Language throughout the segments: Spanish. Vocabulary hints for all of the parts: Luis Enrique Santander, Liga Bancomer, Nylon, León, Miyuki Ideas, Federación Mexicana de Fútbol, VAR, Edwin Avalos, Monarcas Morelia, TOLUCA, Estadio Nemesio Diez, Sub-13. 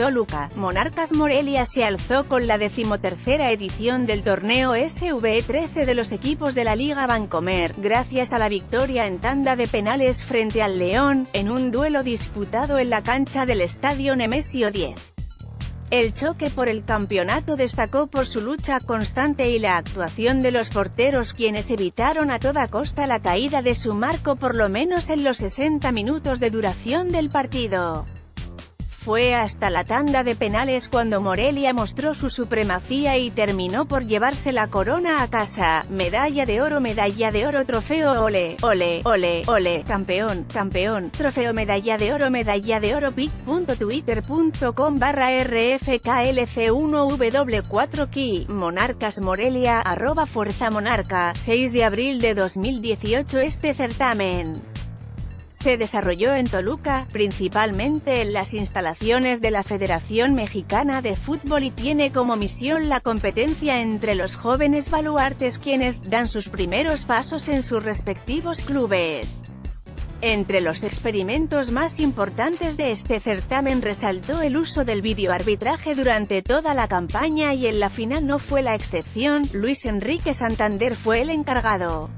Toluca, Monarcas Morelia se alzó con la 13ª edición del torneo Sub-13 de los equipos de la Liga Bancomer, gracias a la victoria en tanda de penales frente al León, en un duelo disputado en la cancha del Estadio Nemesio 10. El choque por el campeonato destacó por su lucha constante y la actuación de los porteros, quienes evitaron a toda costa la caída de su marco por lo menos en los 60 minutos de duración del partido. Fue hasta la tanda de penales cuando Morelia mostró su supremacía y terminó por llevarse la corona a casa: medalla de oro, trofeo, ole, ole, ole, ole, campeón, campeón, trofeo, medalla de oro, pic.twitter.com/rfklc1w4ki, Monarcas Morelia, @fuerzamonarca, 6 de abril de 2018. Este certamen se desarrolló en Toluca, principalmente en las instalaciones de la Federación Mexicana de Fútbol, y tiene como misión la competencia entre los jóvenes baluartes quienes dan sus primeros pasos en sus respectivos clubes. Entre los experimentos más importantes de este certamen resaltó el uso del videoarbitraje durante toda la campaña, y en la final no fue la excepción. Luis Enrique Santander fue el encargado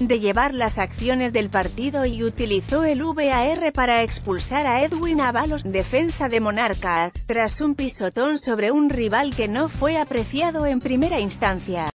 de llevar las acciones del partido y utilizó el VAR para expulsar a Edwin Avalos, defensa de Monarcas, tras un pisotón sobre un rival que no fue apreciado en primera instancia.